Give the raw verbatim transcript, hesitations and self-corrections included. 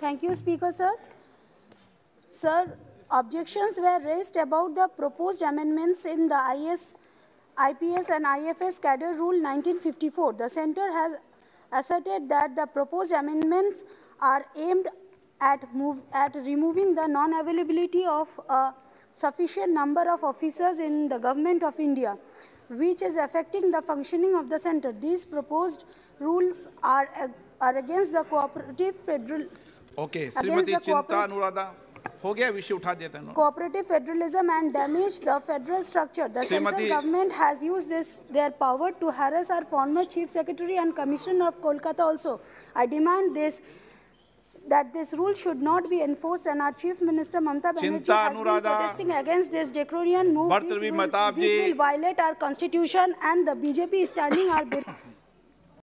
Thank you, Speaker, sir. Sir, objections were raised about the proposed amendments in the I S, I P S and I F S Cadre Rule nineteen fifty-four. The Centre has asserted that the proposed amendments are aimed at, move, at removing the non-availability of a sufficient number of officers in the Government of India, which is affecting the functioning of the Centre. These proposed rules are, are against the cooperative federal... Okay, Srimati Chinta Nuradha. हो गया विषय उठा देता हूँ। Cooperative federalism and damage the federal structure. The central government has used this their power to harass our former chief secretary and commissioner of Kolkata also. I demand this that this rule should not be enforced, and our chief minister Mamata Banerjee has been protesting against this draconian move, which will, which will violate our constitution, and the B J P is standing our.